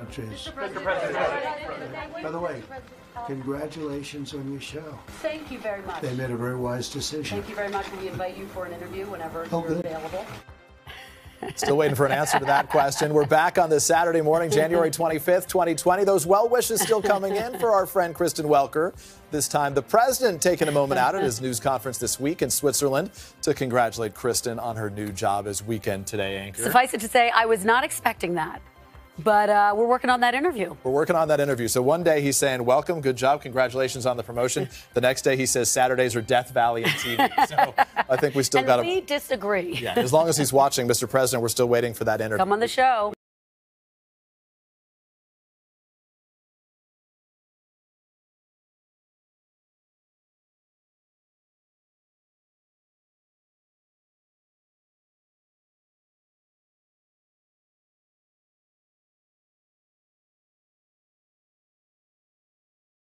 which is... Mr. President. By the way, congratulations on your show. Thank you very much. They made a very wise decision. Thank you very much. We invite you for an interview whenever you're available. Still waiting for an answer to that question. We're back on this Saturday morning, January 25th, 2020. Those well wishes still coming in for our friend Kristen Welker. This time, the president taking a moment out at his news conference this week in Switzerland to congratulate Kristen on her new job as Weekend Today anchor. Suffice it to say, I was not expecting that. But we're working on that interview. We're working on that interview. So one day he's saying, welcome, good job, congratulations on the promotion. The next day he says, Saturdays are Death Valley in TV. So I think we still got to... we disagree. Yeah, as long as he's watching, Mr. President, we're still waiting for that interview. Come on the show.